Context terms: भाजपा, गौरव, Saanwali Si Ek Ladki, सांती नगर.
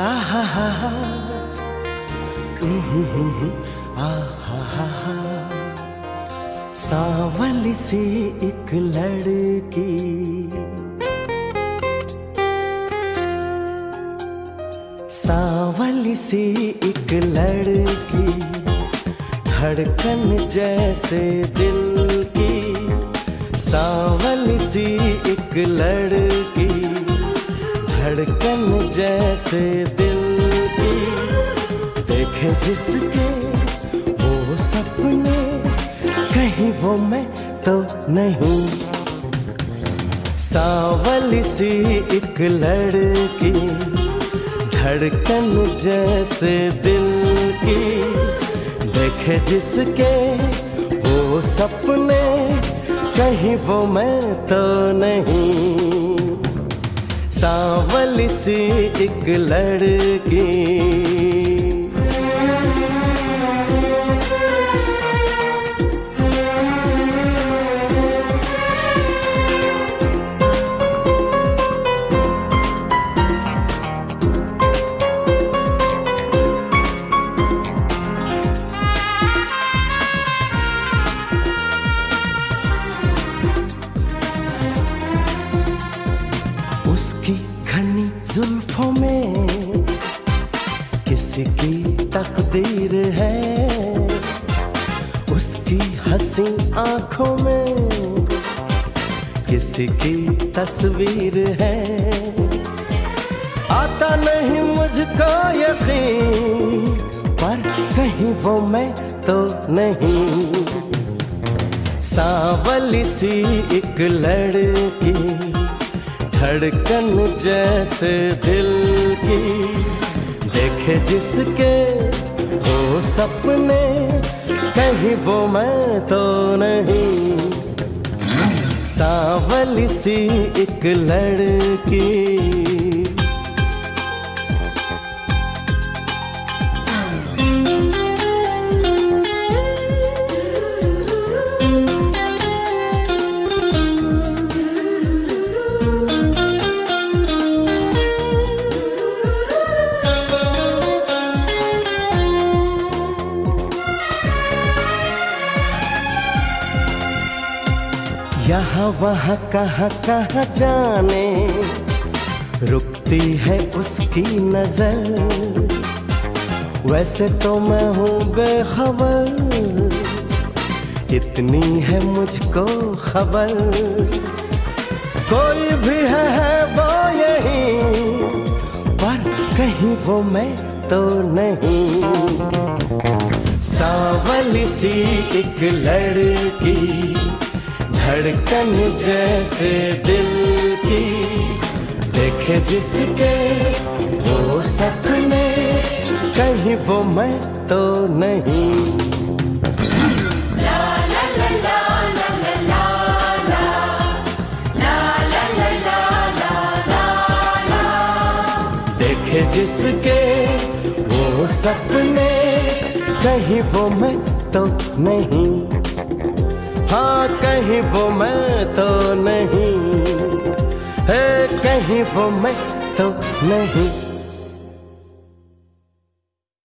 आहा हा हा आहा हा हा। सांवली सी एक लड़की सांवली सी एक लड़की धड़कन जैसे दिल की। सांवली सी एक लड़की धड़कन जैसे दिल की। देखे जिसके वो सपने कहीं वो मैं तो नहीं। सांवली सी एक लड़की धड़कन जैसे दिल की। देखे जिसके वो सपने कहीं वो मैं तो नहीं। सांवली सी एक लड़की। उसकी घनी जुल्फों में किसी की तकदीर है। उसकी हंसी आंखों में किसी की तस्वीर है। आता नहीं मुझको यकीन पर कहीं वो मैं तो नहीं। सांवली सी एक लड़की धड़कन जैसे दिल की। देखे जिसके वो सपने कहीं वो मैं तो नहीं। सांवली सी एक लड़की। यहाँ वहाँ कहाँ कहाँ जाने रुकती है उसकी नजर। वैसे तो मैं हूँ बेखबर इतनी है मुझको खबर। कोई भी है वो यही पर कहीं वो मैं तो नहीं। सांवली सी एक लड़की धड़कन जैसे दिल की। देखे जिसके वो सपने कहीं वो मैं तो नहीं। देखे जिसके वो सपने कहीं वो मैं तो नहीं। हाँ कहीं वो मैं तो नहीं है, कहीं वो मैं तो नहीं।